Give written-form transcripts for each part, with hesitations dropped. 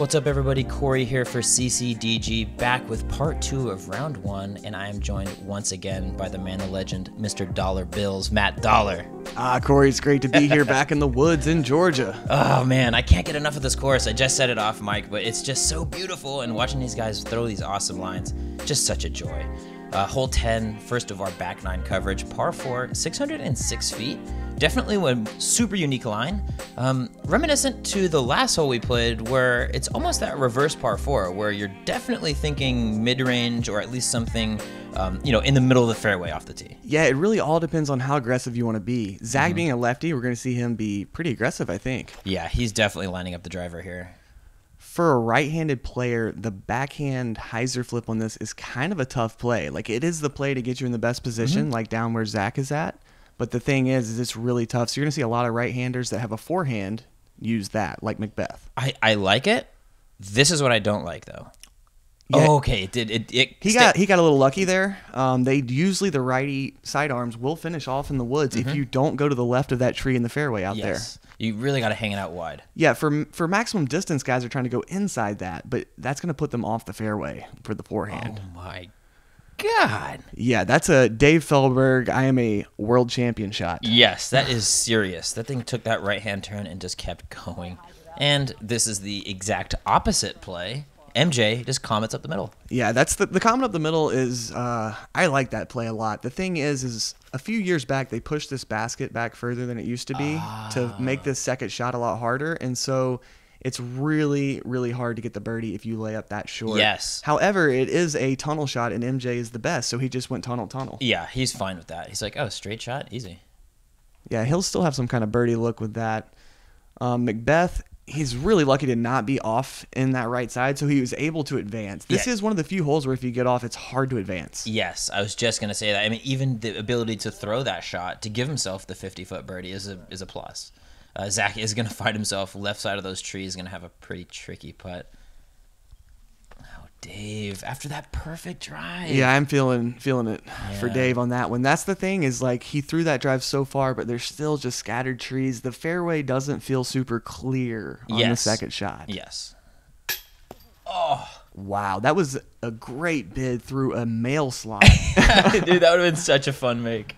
What's up, everybody? Corey here for CCDG, back with part two of round one, and I am joined once again by the man, the legend, Mr. Dollar Bills, Matt Dollar. Corey, it's great to be here back in the woods in Georgia. Oh, man, I can't get enough of this course. I just said it off mic, but it's just so beautiful, and watching these guys throw these awesome lines, just such a joy. Hole 10, first of our back nine coverage, par 4, 606 feet. Definitely a super unique line, reminiscent to the last hole we played where it's almost that reverse par 4 where you're definitely thinking mid-range or at least something in the middle of the fairway off the tee. Yeah, it really all depends on how aggressive you want to be. Zach being a lefty, we're going to see him be pretty aggressive, I think. Yeah, he's definitely lining up the driver here. For a right-handed player, the backhand hyzer flip on this is kind of a tough play. Like, it is the play to get you in the best position, like down where Zach is at. But the thing is it's really tough. So you're going to see a lot of right-handers that have a forehand use that, like McBeth. I like it. This is what I don't like, though. Yeah. Oh, okay. He got a little lucky there. Usually the righty sidearms will finish off in the woods if you don't go to the left of that tree in the fairway out there. You really got to hang it out wide. Yeah, for maximum distance, guys are trying to go inside that, but that's going to put them off the fairway for the forehand. Oh, my God. Yeah, that's a Dave Feldberg, I am a world champion shot. Yes, that is serious. That thing took that right-hand turn and just kept going. And this is the exact opposite play. MJ just comments up the middle. Yeah, that's the comment up the middle is, I like that play a lot. The thing is a few years back, they pushed this basket back further than it used to be to make this second shot a lot harder. And so it's really, really hard to get the birdie if you lay up that short. Yes. However, it is a tunnel shot, and MJ is the best, so he just went tunnel. Yeah, he's fine with that. He's like, oh, straight shot, easy. Yeah, he'll still have some kind of birdie look with that. McBeth, he's really lucky to not be off in that right side, so he was able to advance. This is one of the few holes where if you get off, it's hard to advance. Yes, I was just going to say that. I mean, even the ability to throw that shot to give himself the 50-foot birdie is a plus. Zach is going to find himself left side of those trees, going to have a pretty tricky putt. Oh, Dave, after that perfect drive. Yeah, I'm feeling it for Dave on that one. That's the thing is, like, he threw that drive so far, but there's still just scattered trees. The fairway doesn't feel super clear on the second shot. Yes. Oh. Wow, that was a great bid through a mail slot. Dude, that would have been such a fun make.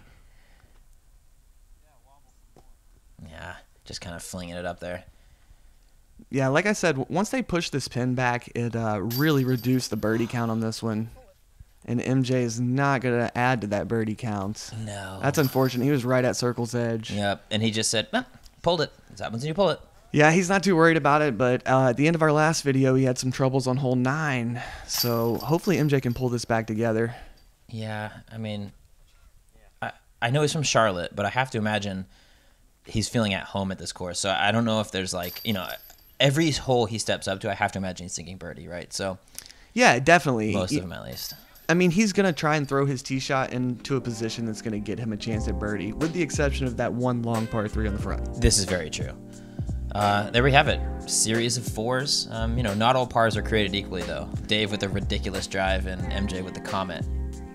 Yeah, just kind of flinging it up there. Yeah, like I said, once they pushed this pin back, it really reduced the birdie count on this one. And MJ is not going to add to that birdie count. No. That's unfortunate. He was right at circle's edge. Yep, and he just said, eh, pulled it. This happens when you pull it. Yeah, he's not too worried about it, but at the end of our last video, he had some troubles on hole 9. So hopefully MJ can pull this back together. Yeah, I mean, I know he's from Charlotte, but I have to imagine he's feeling at home at this course. So I don't know if there's, like, you know, every hole he steps up to, I have to imagine he's thinking birdie, right? So, yeah, definitely. Most of them, at least. I mean, he's going to try and throw his tee shot into a position that's going to get him a chance at birdie, with the exception of that one long par 3 on the front. This is very true. There we have it. Series of 4s. Not all pars are created equally, though. Dave with a ridiculous drive and MJ with the comment,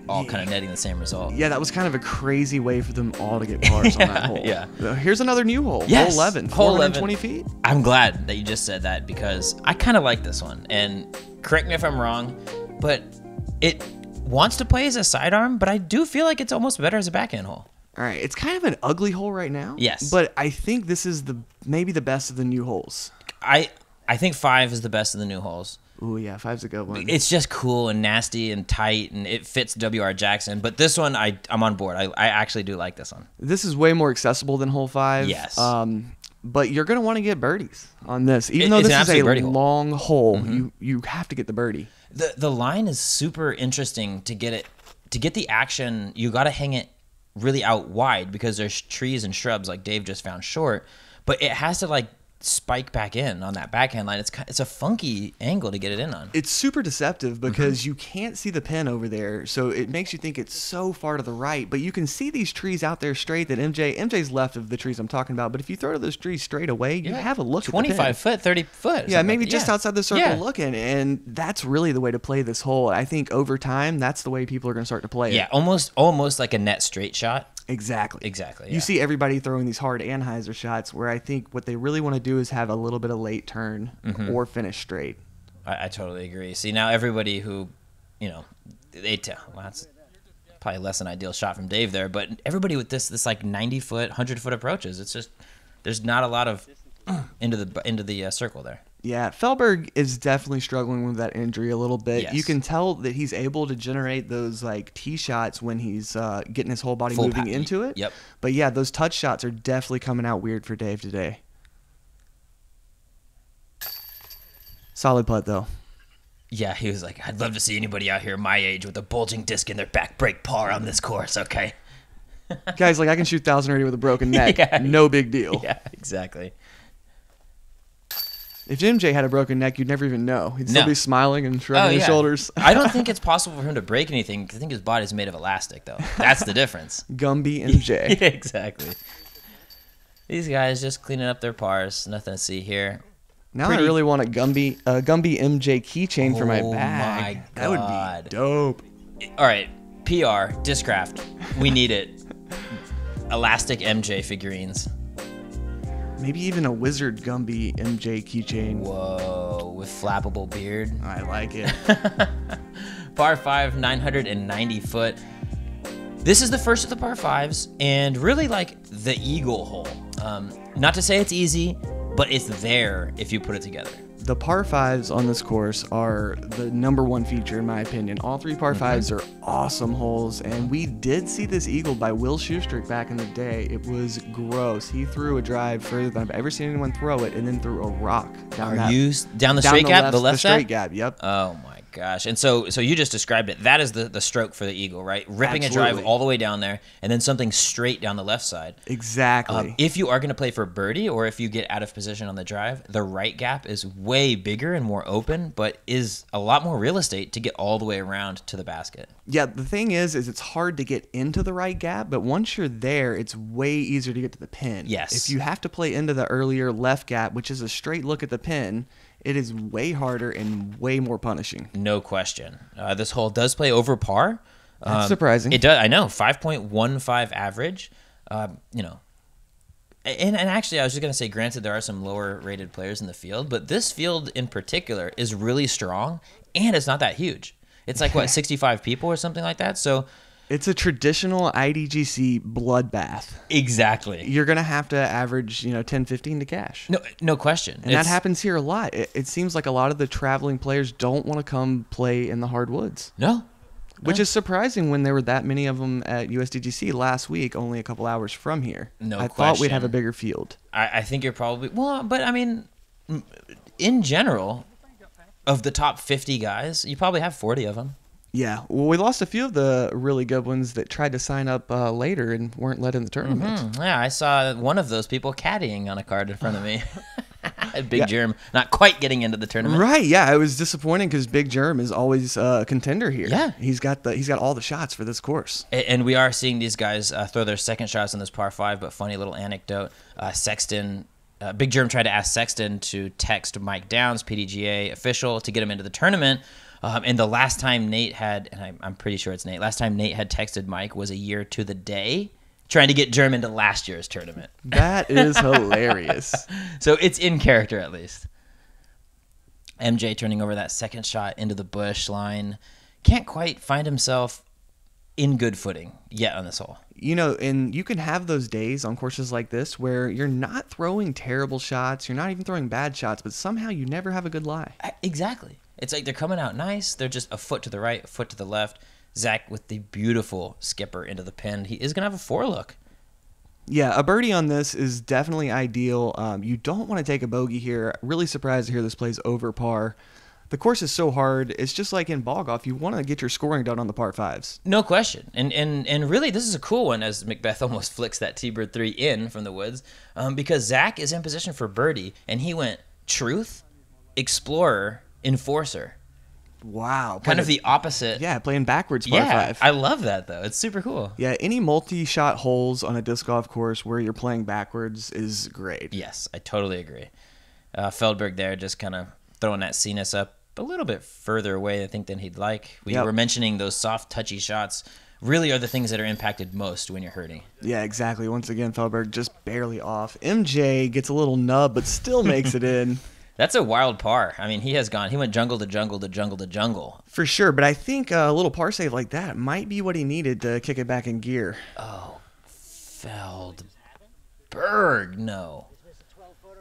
all kind of netting the same result. Yeah, that was kind of a crazy way for them all to get pars on that hole. Yeah. So here's another new hole. Yes. Hole 11. Hole 420 feet. I'm glad that you just said that because I kind of like this one. And correct me if I'm wrong, but it wants to play as a sidearm, but I do feel like it's almost better as a backhand hole. All right. It's kind of an ugly hole right now. Yes. But I think this is maybe the best of the new holes. I think 5 is the best of the new holes. Ooh, yeah, 5's a good one. It's just cool and nasty and tight, and it fits W.R. Jackson. But this one, I'm on board. I actually do like this one. This is way more accessible than hole 5. Yes. But you're going to want to get birdies on this. Even though this is a long hole, you have to get the birdie. The line is super interesting to get it. To get the action, you got to hang it really out wide because there's trees and shrubs like Dave just found short. But it has to, like, spike back in on that backhand line. It's a funky angle to get it in on. It's super deceptive because you can't see the pin over there, so it makes you think it's so far to the right, but you can see these trees out there straight that MJ's left of the trees I'm talking about, but if you throw to those trees straight away, you have a look 25 at the pin. 30 foot. Yeah, maybe just outside the circle looking, and that's really the way to play this hole. I think over time, that's the way people are going to start to play it. Yeah, almost like a net straight shot. Exactly. Exactly. Yeah. You see everybody throwing these hard Anheuser shots where I think what they really want to do is have a little bit of late turn or finish straight. I totally agree. See, now everybody who, you know, well, that's probably less than ideal shot from Dave there, but everybody with this like 90-foot, 100-foot approaches, it's just there's not a lot of into the circle there. Yeah, Feldberg is definitely struggling with that injury a little bit. Yes. You can tell that he's able to generate those like tee shots when he's getting his whole body moving into it. Yep. But yeah, those touch shots are definitely coming out weird for Dave today. Solid putt though. Yeah, he was like, I'd love to see anybody out here my age with a bulging disc in their back break par on this course, okay? Guys, like, I can shoot 1,080 with a broken neck. Yeah. No big deal. Yeah, exactly. If MJ had a broken neck, you'd never even know. He'd still be smiling and shrugging his shoulders. I don't think it's possible for him to break anything. I think his body's made of elastic, though. That's the difference. Gumby MJ. Yeah, exactly. These guys just cleaning up their pars. Nothing to see here. Now I really want a Gumby MJ keychain for my bag. My God. That would be dope. All right. PR. Discraft. We need it. Elastic MJ figurines. Maybe even a Wizard Gumby MJ keychain. Whoa, with flappable beard. I like it. Par 5, 990 foot. This is the first of the par 5s, and really like the Eagle hole. Not to say it's easy, but it's there if you put it together. The par 5s on this course are the #1 feature, in my opinion. All 3 par 5s are awesome holes, and we did see this eagle by Will Shustrick back in the day. It was gross. He threw a drive further than I've ever seen anyone throw it, and then threw a rock down the straight gap? Yep. Oh, my gosh. And so you just described it. That is the stroke for the eagle, right? Ripping a drive all the way down there, and then something straight down the left side. Exactly. If you are going to play for birdie, or if you get out of position on the drive, the right gap is way bigger and more open, but is a lot more real estate to get all the way around to the basket. Yeah, the thing is it's hard to get into the right gap, but once you're there, it's way easier to get to the pin. Yes. If you have to play into the earlier left gap, which is a straight look at the pin, it is way harder and way more punishing. No question. This hole does play over par. That's surprising. It does. I know. 5.15 average. You know, and actually, I was just going to say, granted, there are some lower-rated players in the field, but this field in particular is really strong, and it's not that huge. It's like, what, 65 people or something like that? So it's a traditional IDGC bloodbath. Exactly. You're going to have to average, you know, 10, 15 to cash. No question. And that happens here a lot. It seems like a lot of the traveling players don't want to come play in the hardwoods. No. Which is surprising when there were that many of them at USDGC last week, only a couple hours from here. No question. I thought we'd have a bigger field. I think you're probably... Well, but I mean, in general, of the top 50 guys, you probably have 40 of them. Yeah, well, we lost a few of the really good ones that tried to sign up later and weren't let in the tournament. Yeah, I saw one of those people caddying on a card in front of me. Big Germ not quite getting into the tournament. Right, yeah, it was disappointing because Big Germ is always a contender here. Yeah. He's got all the shots for this course. And we are seeing these guys throw their second shots in this par 5, but funny little anecdote, Big Germ tried to ask Sexton to text Mike Downs, PDGA official, to get him into the tournament. And the last time Nate had, and I'm pretty sure it's Nate, last time Nate had texted Mike was a year to the day, trying to get Germ into last year's tournament. That is hilarious. So it's in character, at least. MJ turning over that second shot into the bush line. Can't quite find himself in good footing yet on this hole. You know, and you can have those days on courses like this where you're not throwing terrible shots, you're not even throwing bad shots, but somehow you never have a good lie. Exactly. It's like they're coming out nice. They're just a foot to the right, a foot to the left. Zach with the beautiful skipper into the pin. He is going to have a four look. Yeah, a birdie on this is definitely ideal. You don't want to take a bogey here. Really surprised to hear this plays over par. The course is so hard. It's just like in bog off. You want to get your scoring done on the par 5s. No question. And really, this is a cool one, as McBeth almost flicks that T-bird 3 in from the woods, because Zach is in position for birdie, and he went truth, explorer, enforcer. Wow. Kind of the opposite. Yeah, playing backwards par 5. I love that, though. It's super cool. Yeah, any multi-shot holes on a disc golf course where you're playing backwards is great. Yes, I totally agree. Feldberg there just kind of throwing that Cenis up a little bit further away, I think, than he'd like. We were mentioning those soft, touchy shots really are the things that are impacted most when you're hurting. Yeah, exactly. Once again, Feldberg just barely off. MJ gets a little nub, but still makes it in. That's a wild par. I mean, he has gone. He went jungle to jungle to jungle to jungle. For sure, but I think a little par save like that might be what he needed to kick it back in gear. Oh, Feldberg, no.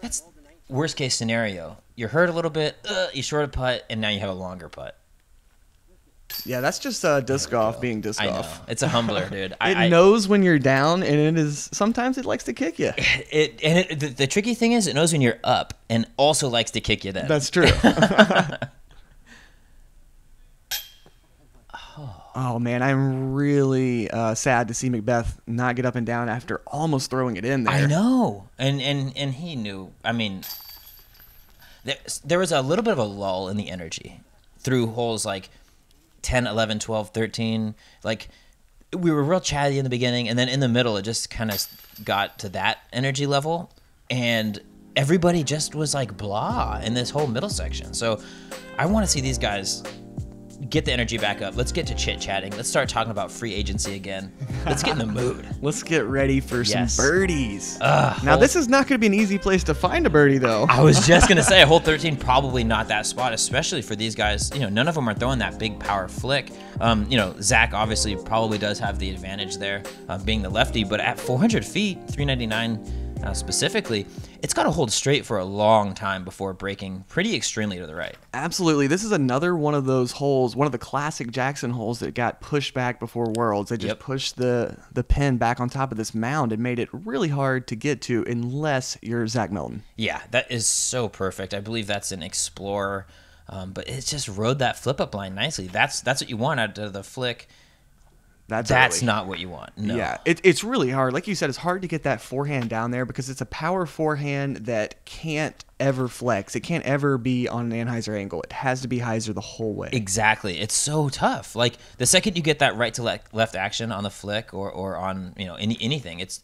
That's worst case scenario. You're hurt a little bit, you short a putt, and now you have a longer putt. Yeah, that's just disc golf being disc golf. It's a humbler, dude. It knows when you're down, and it is sometimes it likes to kick you. The tricky thing is it knows when you're up and also likes to kick you then. That's true. Oh, man, I'm really sad to see McBeth not get up and down after almost throwing it in there. I know. And he knew. I mean, there was a little bit of a lull in the energy through holes like 10, 11, 12, 13. Like, we were real chatty in the beginning, and then in the middle, it just kind of got to that energy level, and everybody just was like blah in this whole middle section. So I want to see these guys get the energy back up. Let's get to chit-chatting. Let's start talking about free agency again. Let's get in the mood. Let's get ready for some birdies. Now, this is not going to be an easy place to find a birdie, though. I was just going to say, hole 13, probably not that spot, especially for these guys. You know, none of them are throwing that big power flick. You know, Zach obviously probably does have the advantage there, being the lefty, but at 400 feet, 399 specifically, it's got to hold straight for a long time before breaking pretty extremely to the right. Absolutely. This is another one of those holes, one of the classic Jackson holes that got pushed back before Worlds. They just pushed the pin back on top of this mound and made it really hard to get to unless you're Zach Melton. Yeah, that is so perfect. I believe that's an Explorer, but it just rode that flip-up line nicely. That's what you want out of the flick. That's not what you want. No. Yeah, it's really hard. Like you said, it's hard to get that forehand down there because it's a power forehand that can't ever flex. It can't ever be on an Anhyzer angle. It has to be hyzer the whole way. Exactly. It's so tough. Like, the second you get that right to left action on the flick or on, you know, anything, it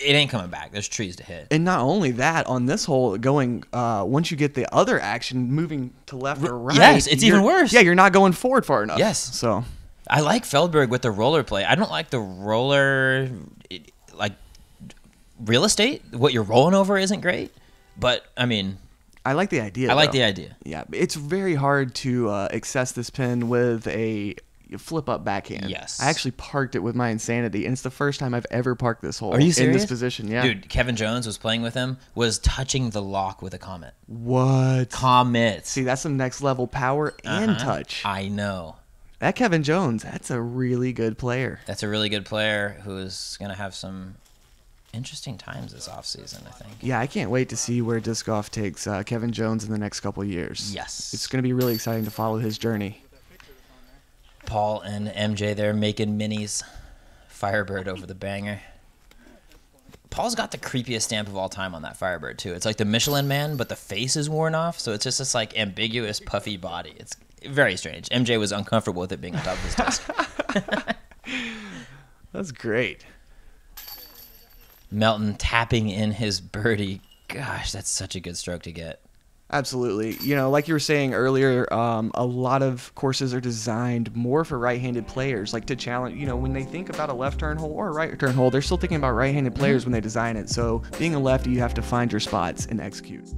ain't coming back. There's trees to hit. And not only that, on this hole, going once you get the other action, moving to left or right. Yes, it's even worse. Yeah, you're not going forward far enough. Yes. So I like Feldberg with the roller play. I don't like the roller, like, real estate. What you're rolling over isn't great, but, I mean, I like the idea. I like the idea. Yeah, it's very hard to access this pin with a flip-up backhand. Yes. I actually parked it with my insanity, and it's the first time I've ever parked this hole. Are you serious? In this position, yeah. Dude, Kevin Jones was playing with him, was touching the lock with a Comet. What? Comet. See, that's some next-level power and touch. I know. That Kevin Jones, that's a really good player. That's a really good player who's going to have some interesting times this offseason, I think. Yeah, I can't wait to see where disc golf takes Kevin Jones in the next couple of years. Yes. It's going to be really exciting to follow his journey. Paul and MJ there making minis. Firebird over the banger. Paul's got the creepiest stamp of all time on that Firebird, too. It's like the Michelin Man, but the face is worn off, so it's just this, like, ambiguous, puffy body. It's very strange. MJ was uncomfortable with it being on top of his desk. That's great. Melton tapping in his birdie. Gosh, that's such a good stroke to get. Absolutely. You know, like you were saying earlier, a lot of courses are designed more for right-handed players, like to challenge, you know, when they think about a left turn hole or a right turn hole, they're still thinking about right-handed players when they design it. So being a lefty, you have to find your spots and execute.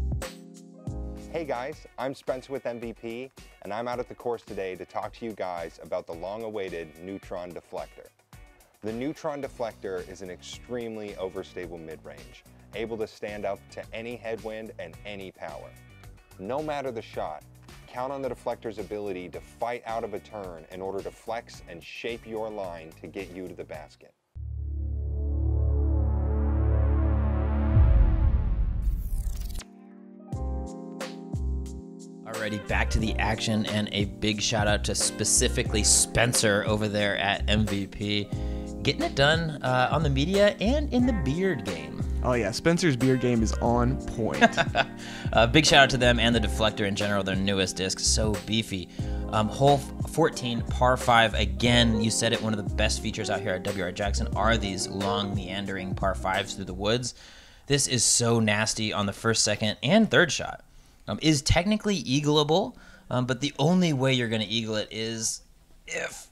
Hey guys, I'm Spencer with MVP, and I'm out at the course today to talk to you guys about the long-awaited Neutron Deflector. The Neutron Deflector is an extremely overstable mid-range, able to stand up to any headwind and any power. No matter the shot, count on the Deflector's ability to fight out of a turn in order to flex and shape your line to get you to the basket. Alrighty, back to the action, and a big shout out to specifically Spencer over there at MVP, getting it done on the media and in the beard game. Oh yeah, Spencer's beard game is on point. Big shout out to them and the Deflector in general, their newest disc, so beefy. Hole 14, par 5, again, you said it, one of the best features out here at W.R. Jackson are these long meandering par 5s through the woods. This is so nasty on the first, second, and third shot. Is technically eagleable, but the only way you're going to eagle it is if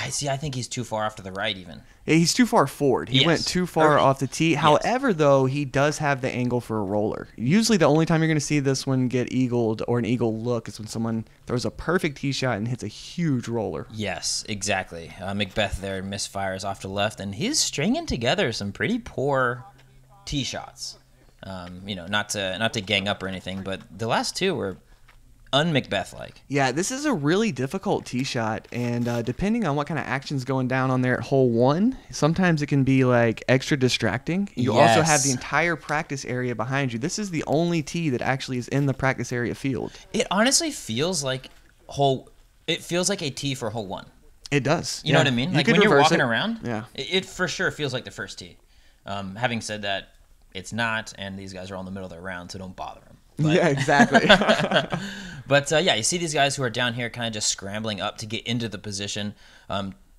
I think he's too far off to the right even. Yeah, he's too far forward. He went too far off the tee. Yes. However, though, he does have the angle for a roller. Usually the only time you're going to see this one get eagled or an eagle look is when someone throws a perfect tee shot and hits a huge roller. Yes, exactly. McBeth there misfires off to left, and he's stringing together some pretty poor tee shots. You know, not to gang up or anything, but the last two were un-McBeth-like. Yeah, this is a really difficult tee shot, and depending on what kind of action's going down on there at hole one, sometimes it can be like extra distracting. You also have the entire practice area behind you. This is the only tee that actually is in the practice area field. It honestly feels like a tee for hole one. It does. You know what I mean? Like when you're walking around, it for sure feels like the first tee. Having said that, it's not, and these guys are all in the middle of their round, so don't bother them. But, yeah, exactly. But yeah, you see these guys who are down here kind of just scrambling up to get into the position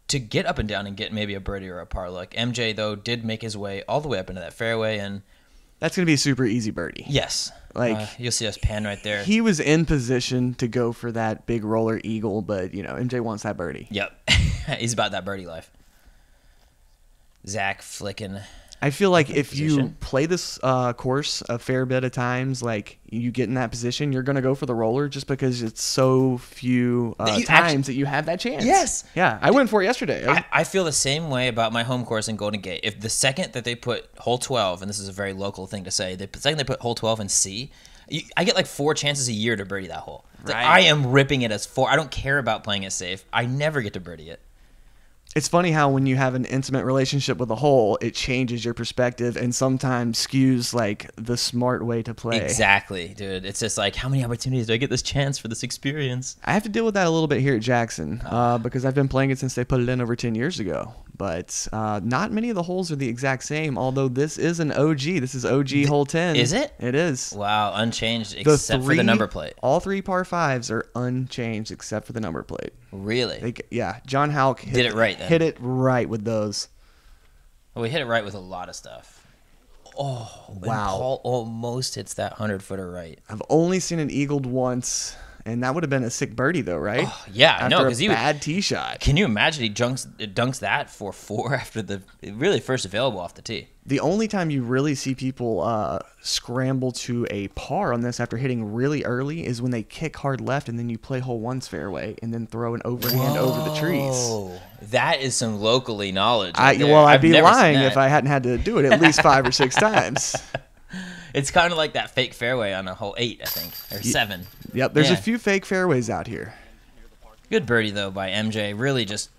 to get up and down and get maybe a birdie or a par look. MJ, though, did make his way all the way up into that fairway, and that's going to be a super easy birdie. Yes. Like you'll see us pan right there. He was in position to go for that big roller eagle, but, you know, MJ wants that birdie. Yep. He's about that birdie life. Zach flicking. I feel like if you play this course a fair bit of times, like you get in that position, you're going to go for the roller just because it's so few times that you have that chance. Yes. Yeah, I went for it yesterday. I feel the same way about my home course in Golden Gate. If the second that they put hole 12, and this is a very local thing to say, the second they put hole 12 in C, I get like 4 chances a year to birdie that hole. Right. Like, I am ripping it as 4. I don't care about playing it safe. I never get to birdie it. It's funny how when you have an intimate relationship with a hole, it changes your perspective and sometimes skews like the smart way to play. Exactly, dude. It's just like, how many opportunities do I get this chance for this experience? I have to deal with that a little bit here at Jackson because I've been playing it since they put it in over 10 years ago. But not many of the holes are the exact same, although this is an OG. This is OG hole 10. Is it? It is. Wow, unchanged except for the number plate. All 3 par 5s are unchanged except for the number plate. Really? Yeah, John Houck did it right then. Hit it right with those. Well, we hit it right with a lot of stuff. Oh, wow. Paul almost hits that 100-footer right. I've only seen an eagled once. And that would have been a sick birdie, though, right? Oh, yeah, I know. After a bad tee shot. Can you imagine he dunks that for 4 after the really first available off the tee? The only time you really see people scramble to a par on this after hitting really early is when they kick hard left and then you play hole 1's fairway and then throw an overhand over the trees. That is some locally knowledge. I'd be lying if I hadn't had to do it at least 5 or 6 times. It's kind of like that fake fairway on a hole 8, I think, or 7. Yep, there's a few fake fairways out here. Good birdie, though, by MJ. Really just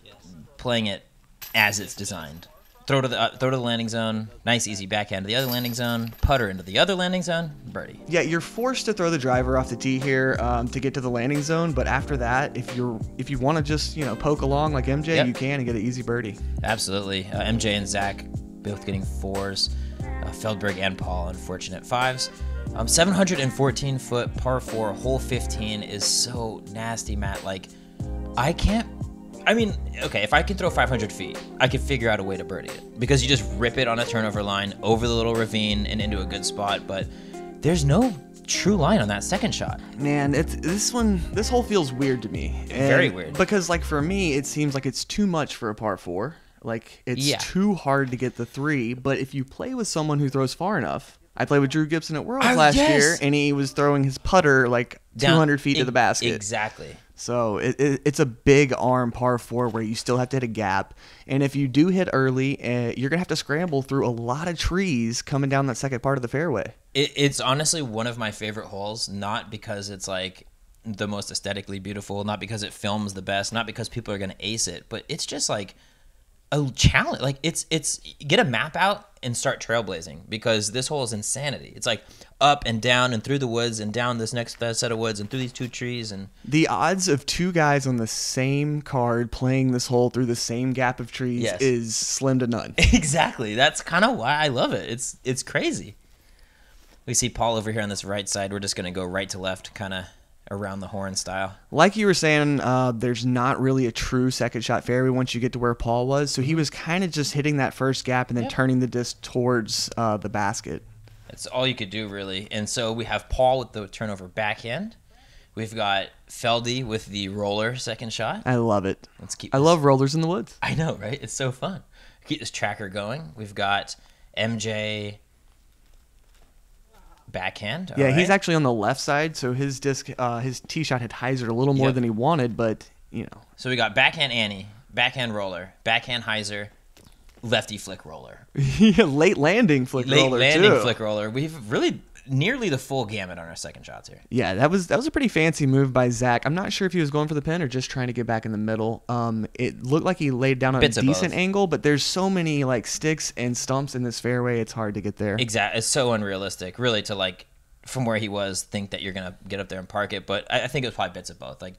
playing it as it's designed. Throw to the landing zone. Nice, easy backhand to the other landing zone. Putter into the other landing zone. Birdie. Yeah, you're forced to throw the driver off the tee here to get to the landing zone. But after that, if you want to just poke along like MJ, you can and get an easy birdie. Absolutely. MJ and Zach both getting 4s. Feldberg and Paul, unfortunate 5s. 714-foot par 4, hole 15 is so nasty, Matt. Like, if I can throw 500 feet, I can figure out a way to birdie it. Because you just rip it on a turnover line over the little ravine and into a good spot, but there's no true line on that second shot. Man, this hole feels weird to me. And very weird. Because, like, for me, it seems like it's too much for a par 4. Like, it's too hard to get the 3, but if you play with someone who throws far enough, I played with Drew Gibson at Worlds last year, and he was throwing his putter like down 200 feet to the basket. Exactly. So it's a big arm par 4 where you still have to hit a gap, and if you do hit early, you're going to have to scramble through a lot of trees coming down that second part of the fairway. It's honestly one of my favorite holes, not because it's like the most aesthetically beautiful, not because it films the best, not because people are going to ace it, but it's just like a challenge. Like, it's get a map out and start trailblazing, because this hole is insanity. It's like up and down and through the woods and down this next set of woods and through these 2 trees. And the odds of 2 guys on the same card playing this hole through the same gap of trees is slim to none. Exactly. That's kind of why I love it. It's crazy. We see Paul over here on this right side. We're just going to go right to left, kind of around the horn style. Like you were saying, there's not really a true second shot fairway once you get to where Paul was, so he was kind of just hitting that first gap and then turning the disc towards the basket. That's all you could do, really. And so we have Paul with the turnover backhand. We've got Feldy with the roller second shot. I love it. Let's keep. I love rollers in the woods. I know, right? It's so fun. Keep this tracker going. We've got MJ backhand. Yeah, right. He's actually on the left side, so his disc, his tee shot had hyzered a little more than he wanted, but you know. So we got backhand Annie, backhand roller, backhand hyzer, lefty flick roller. Yeah, late landing flick roller. We've really nearly the full gamut on our second shots here. Yeah, that was a pretty fancy move by Zach. I'm not sure if he was going for the pin or just trying to get back in the middle. It looked like he laid down on a decent angle, but there's so many like sticks and stumps in this fairway, it's hard to get there. Exactly. It's so unrealistic, really, to like from where he was think that you're gonna get up there and park it. But I think it was probably bits of both. Like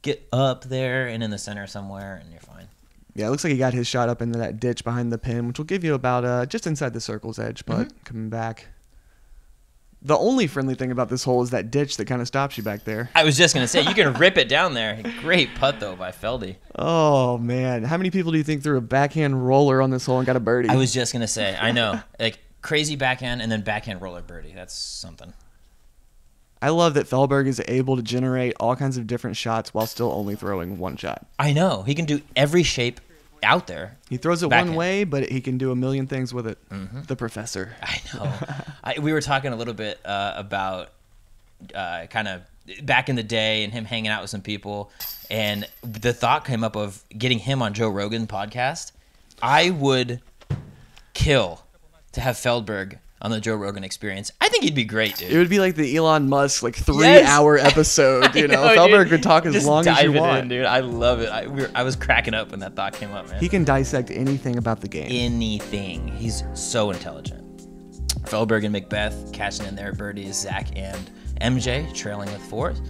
get up there and in the center somewhere and you're fine. Yeah, it looks like he got his shot up into that ditch behind the pin, which will give you about just inside the circle's edge, but coming back. The only friendly thing about this hole is that ditch that kind of stops you back there. I was just going to say, you can rip it down there. Great putt, though, by Feldy. Oh, man. How many people do you think threw a backhand roller on this hole and got a birdie? I was just going to say, I know. Like, crazy backhand and then backhand roller birdie. That's something. I love that Feldberg is able to generate all kinds of different shots while still only throwing one shot. I know. He can do every shape out there. He throws it one way, but he can do a million things with it. The professor. I know. We were talking a little bit about kind of back in the day and him hanging out with some people, and the thought came up of getting him on Joe Rogan podcast. I would kill to have Feldberg on the Joe Rogan Experience. I think he'd be great, dude. It would be like the Elon Musk, like 3-hour episode. You know, Feldberg would talk as long as you want. Dude, I love it. I was cracking up when that thought came up, man. He can dissect anything about the game. Anything. He's so intelligent. Feldberg and McBeth catching in their birdies. Zach and MJ trailing with fourth.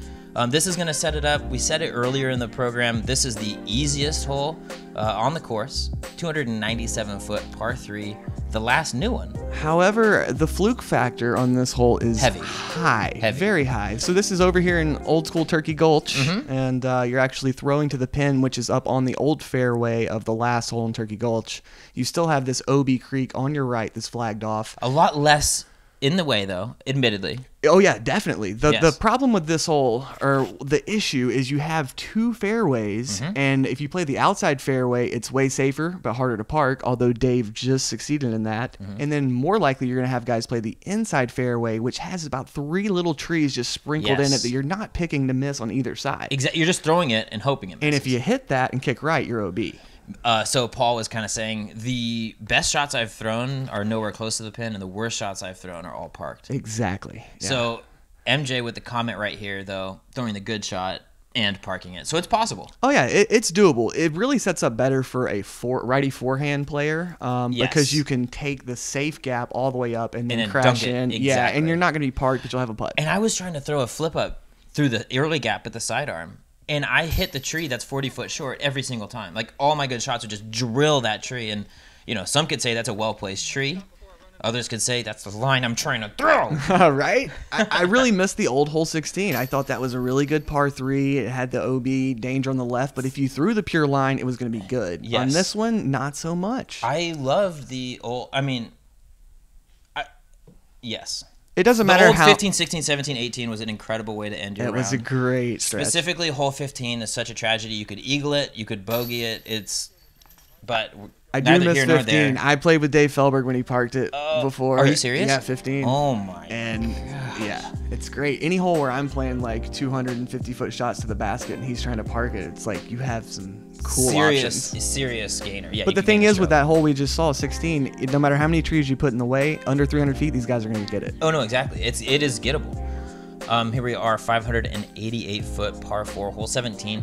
This is going to set it up. We said it earlier in the program. This is the easiest hole on the course, 297-foot par 3, the last new one. However, the fluke factor on this hole is high, very high. So this is over here in old school Turkey Gulch, and you're actually throwing to the pin, which is up on the old fairway of the last hole in Turkey Gulch. You still have this Obie Creek on your right that's flagged off. A lot less in the way, though, admittedly. Oh, yeah, definitely. The problem with this hole, or the issue, is you have two fairways, and if you play the outside fairway, it's way safer but harder to park, although Dave just succeeded in that. And then more likely you're going to have guys play the inside fairway, which has about 3 little trees just sprinkled in it that you're not picking to miss on either side. Exactly. You're just throwing it and hoping it misses. And if you hit that and kick right, you're OB. So Paul was kind of saying the best shots I've thrown are nowhere close to the pin, and the worst shots I've thrown are all parked. Exactly. Yeah. So MJ with the comment right here, though, throwing the good shot and parking it. So it's possible. Oh, yeah. It's doable. It really sets up better for a righty forehand player because you can take the safe gap all the way up and then crash in. Exactly. Yeah, and you're not going to be parked, but you'll have a putt. And I was trying to throw a flip up through the early gap at the sidearm. And I hit the tree that's 40 foot short every single time. Like, all my good shots would just drill that tree. And, you know, some could say that's a well-placed tree. Others could say that's the line I'm trying to throw. Right? I really missed the old hole 16. I thought that was a really good par 3. It had the OB danger on the left. But if you threw the pure line, it was going to be good. Yes. On this one, not so much. I loved the old – I mean, yes. It doesn't matter how. The old 15, 16, 17, 18 was an incredible way to end your round. It was a great stretch. Specifically, hole 15 is such a tragedy. You could eagle it, you could bogey it. But I do miss 15. I played with Dave Feldberg when he parked it before. Are you serious? Yeah, 15. Oh my. And gosh. Yeah, it's great. Any hole where I'm playing like 250-foot shots to the basket and he's trying to park it, it's like you have some cool options. Serious gainer. Yeah. But the thing is, with that hole we just saw, 16, no matter how many trees you put in the way, under 300 feet, these guys are going to get it. Oh no, exactly. It is gettable. Here we are, 588-foot par 4, hole 17.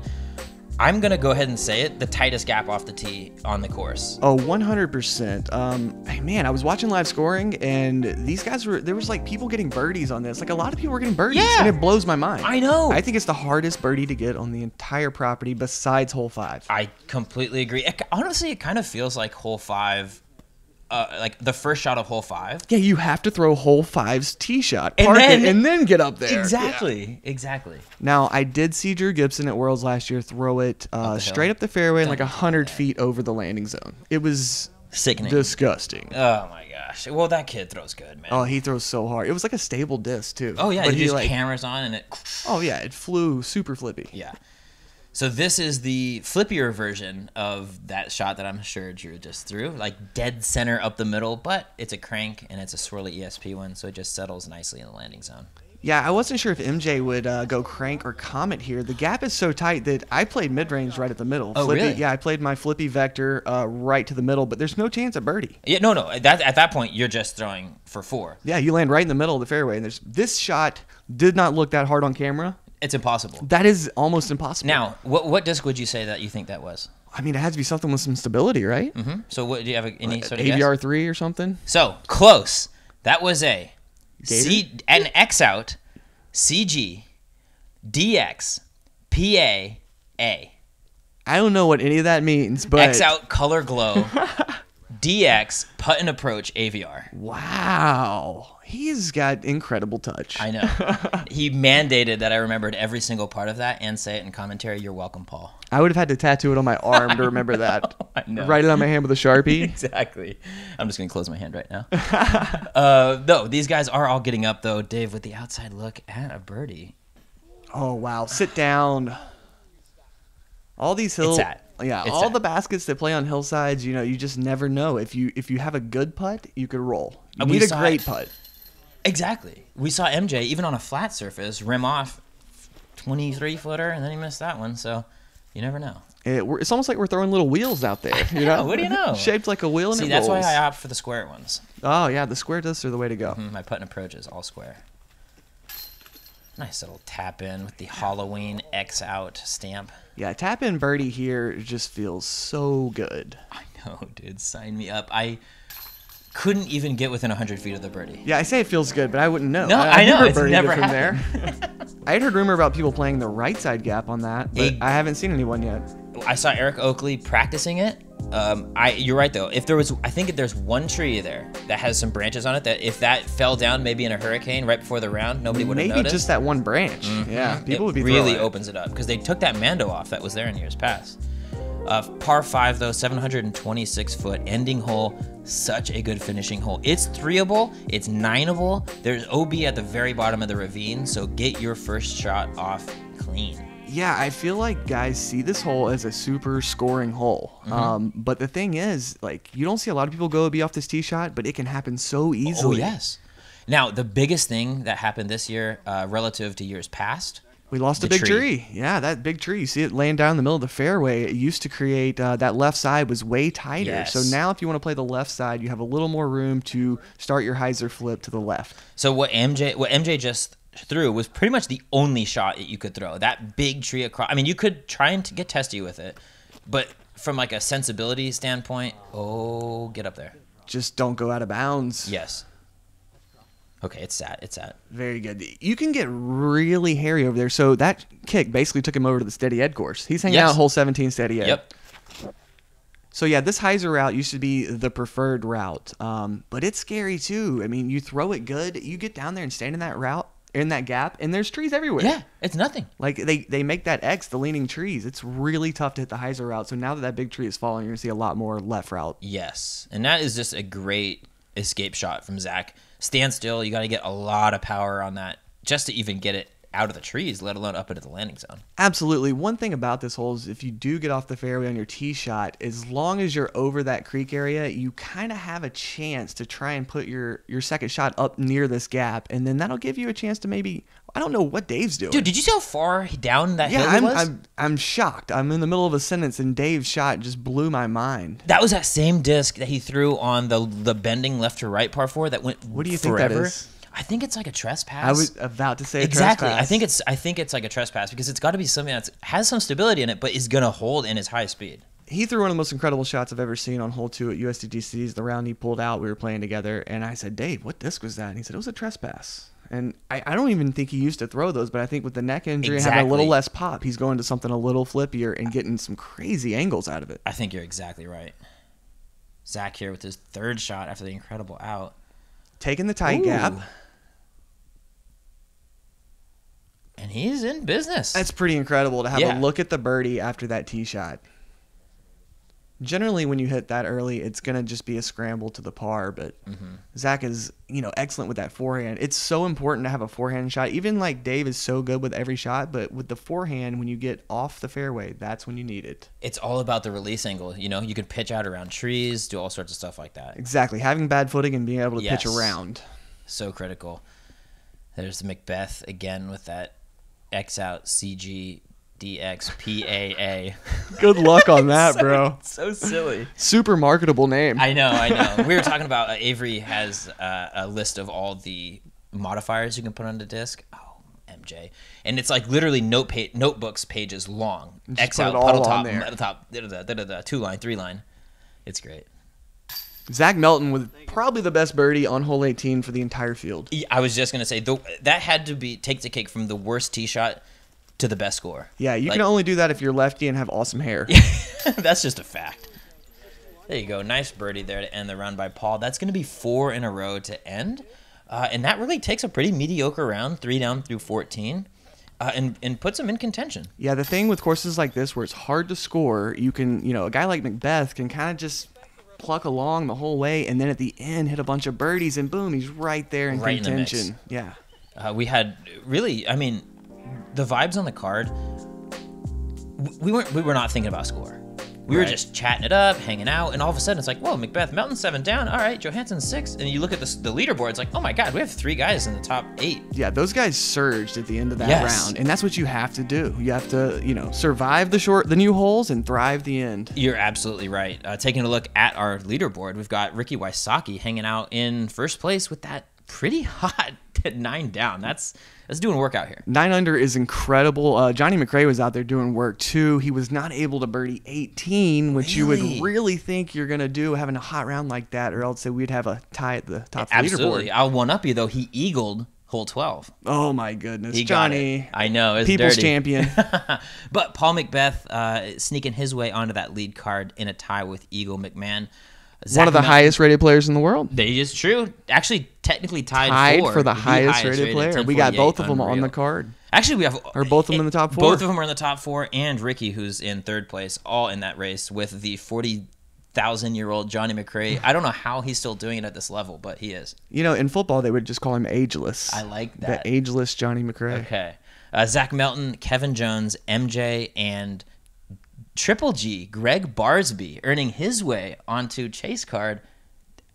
I'm going to go ahead and say it, the tightest gap off the tee on the course. Oh, 100%. Man, I was watching live scoring, and these guys there was like people getting birdies on this. Like, a lot of people were getting birdies, and it blows my mind. I know. I think it's the hardest birdie to get on the entire property besides hole 5. I completely agree. Honestly, it kind of feels like hole 5. Like the first shot of hole 5. Yeah, you have to throw hole 5's tee shot, and then get up there. Exactly, exactly. Now, I did see Drew Gibson at Worlds last year throw it straight up the fairway and like 100 feet over the landing zone. It was Sickening. Disgusting. Oh, my gosh. Well, that kid throws good, man. Oh, he throws so hard. It was like a stable disc, too. Oh, yeah. But he just like, cameras on and it... Oh, yeah. It flew super flippy. Yeah. So this is the flippier version of that shot that I'm sure Drew just threw. Like dead center up the middle, but it's a crank and it's a swirly ESP one, so it just settles nicely in the landing zone. Yeah, I wasn't sure if MJ would go crank or comet here. The gap is so tight that I played mid-range right at the middle. Oh, flippy, really? Yeah, I played my flippy vector right to the middle, but there's no chance of birdie. Yeah, no, no. At that point, you're just throwing for four. Yeah, you land right in the middle of the fairway. And there's, this shot did not look that hard on camera. It's impossible. That is almost impossible. Now, what disc would you say that you think that was? I mean, it has to be something with some stability, right? Mm-hmm. So what, do you have any sort of guess? AVR3 or something? So, close. That was a... an X out, CG, DX, PA, A. I don't know what any of that means, but... X out, color glow, DX, putt and approach, AVR. Wow. He's got incredible touch. I know. He mandated that I remembered every single part of that and say it in commentary. You're welcome, Paul. I would have had to tattoo it on my arm to remember that. I know. Write it on my hand with a Sharpie. Exactly. I'm just going to close my hand right now. No, these guys are all getting up, though. Dave, with the outside look at a birdie. Oh, wow. Sit down. All these hills. It's at. Yeah, it's all sad. The baskets that play on hillsides, you know, you just never know. If you have a good putt, you could roll. You need a great putt. Exactly. We saw MJ, even on a flat surface, rim off 23-footer, and then he missed that one, so you never know. It's almost like we're throwing little wheels out there. You know? What do you know? Shaped like a wheel and See, that's rolls. Why I opt for the square ones. Oh, yeah, the square discs are the way to go. My putt and approach is all square. Nice little tap in with the Halloween X out stamp. Yeah, tap in birdie here just feels so good. I know, dude. Sign me up. I couldn't even get within 100 feet of the birdie. Yeah, I say it feel's good, but I wouldn't know. No, I know. It's never happened. From there. I had heard rumor about people playing the right side gap on that, but I haven't seen anyone yet. I saw Eric Oakley practicing it. You're right, though. If there was, I think if there's one tree there that has some branches on it, that if that fell down maybe in a hurricane right before the round, nobody would have noticed. Maybe just that one branch. Mm-hmm. Yeah, people would be really opens it up because they took that Mando off that was there in years past. Par 5, though, 726-foot ending hole. Such a good finishing hole. It's 3-able. It's 9-able. There's OB at the very bottom of the ravine, so get your first shot off clean. Yeah, I feel like guys see this hole as a super scoring hole. Mm-hmm. But the thing is, like, you don't see a lot of people go be off this tee shot, but it can happen so easily. Oh, yes. Now, the biggest thing that happened this year relative to years past... We lost a big tree. Yeah, that big tree. You see it laying down in the middle of the fairway. It used to create that left side was way tighter. Yes. So now if you want to play the left side, you have a little more room to start your hyzer flip to the left. So what MJ just... through was pretty much the only shot that you could throw. That big tree across. I mean, you could try and get testy with it, but from like a sensibility standpoint, oh, get up there. Just don't go out of bounds. Yes. Okay, it's sat. It's sat. Very good. You can get really hairy over there. So that kick basically took him over to the steady ed course. He's hanging out hole 17 steady ed. Yep. So, yeah, this hyzer route used to be the preferred route, but it's scary too. I mean, you throw it good. You get down there and stand in that route. In that gap, and there's trees everywhere. Yeah, it's nothing. Like, they make that X, the leaning trees. It's really tough to hit the hyzer route, so now that that big tree is falling, you're going to see a lot more left route. Yes, and that is just a great escape shot from Zach. Stand still, you got to get a lot of power on that just to even get it out of the trees, let alone up into the landing zone. Absolutely. One thing about this hole is if you do get off the fairway on your tee shot, as long as you're over that creek area, you kind of have a chance to try and put your second shot up near this gap, and then that'll give you a chance to maybe... I don't know what Dave's doing. Dude, did you see how far down that hill was? Yeah, I'm shocked. I'm in the middle of a sentence, and Dave's shot just blew my mind. That was that same disc that he threw on the bending left to right par 4 that went forever. What do you think that is? I think it's like a trespass. I was about to say trespass. I think it's like a trespass because it's got to be something that has some stability in it, but is going to hold in its high speed. He threw one of the most incredible shots I've ever seen on hole 2 at USDGC's. The round he pulled out, we were playing together, and I said, "Dave, what disc was that?" And he said, "It was a trespass." And I don't even think he used to throw those, but I think with the neck injury having a little less pop, he's going to something a little flippier and getting some crazy angles out of it. I think you're exactly right. Zach here with his third shot after the incredible out. Taking the tight gap. And he's in business. That's pretty incredible to have a look at the birdie after that tee shot. generally when you hit that early, it's going to just be a scramble to the par. But Zach is, you know, excellent with that forehand. It's so important to have a forehand shot. Even like Dave is so good with every shot, but with the forehand, when you get off the fairway, that's when you need it. It's all about the release angle. You know, you can pitch out around trees, do all sorts of stuff like that. Exactly. Having bad footing and being able to pitch around. So critical. There's McBeth again with that X out CG. DXPAA. Good luck on that, so, bro. So silly. Super marketable name. I know, I know. We were talking about Avery has a list of all the modifiers you can put on the disc. Oh, MJ. And it's like literally notebooks pages long. Just X out, puddle top, metal top, two line, three line. It's great. Zach Melton with probably the best birdie on hole 18 for the entire field. I was just going to say, that had to be take the cake from the worst tee shot to the best score. Yeah, you can only do that if you're lefty and have awesome hair. That's just a fact. There you go. Nice birdie there to end the round by Paul. That's going to be four in a row to end. And that really takes a pretty mediocre round, 3 down through 14, and puts him in contention. Yeah, the thing with courses like this where it's hard to score, you can, you know, a guy like McBeth can kind of just pluck along the whole way and then at the end hit a bunch of birdies and boom, he's right there in contention. In the mix. Yeah. We had really, I mean, the vibes on the card, we were not thinking about score. We were just chatting it up, hanging out, and all of a sudden it's like, whoa, McBeth, Melton's 7 down, all right, Johansson's 6, and you look at the leaderboard, it's like, oh my God, we have 3 guys in the top 8. Yeah, those guys surged at the end of that round, and that's what you have to do. You have to, you know, survive the new holes and thrive the end. You're absolutely right. Taking a look at our leaderboard, we've got Ricky Wysocki hanging out in first place with that pretty hot 9 down. That's doing work out here. 9 under is incredible. Johnny McCray was out there doing work too. He was not able to birdie 18, which you would really think you're going to do having a hot round like that, or else we'd have a tie at the top of the leaderboard. Absolutely. I'll one-up you, though. He eagled hole 12. Oh, my goodness. He Johnny. I know. It's People's dirty. Champion. But Paul McBeth sneaking his way onto that lead card in a tie with Eagle McMahon. Zach One of the highest-rated players in the world. That is true. Actually, technically tied for the highest-rated player. We got both of them on the card. Actually, we have... Or both of them in the top 4. Both of them are in the top 4, and Ricky, who's in 3rd place, all in that race with the 40,000-year-old Johnny McCray. I don't know how he's still doing it at this level, but he is. You know, in football, they would just call him ageless. I like that. The ageless Johnny McCray. Okay. Zach Melton, Kevin Jones, MJ, and... Triple G, Greg Barsby, earning his way onto Chase Card.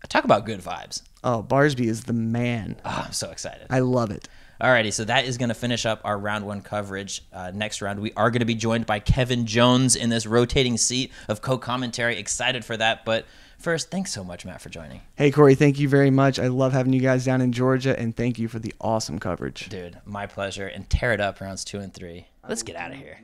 Talk about good vibes. Oh, Barsby is the man. Oh, I'm so excited. I love it. Alrighty, so that is going to finish up our round 1 coverage. Next round, we are going to be joined by Kevin Jones in this rotating seat of co-commentary. Excited for that, but first, thanks so much, Matt, for joining. Hey, Corey, thank you very much. I love having you guys down in Georgia, and thank you for the awesome coverage. Dude, my pleasure, and tear it up rounds 2 and 3. Let's get out of here.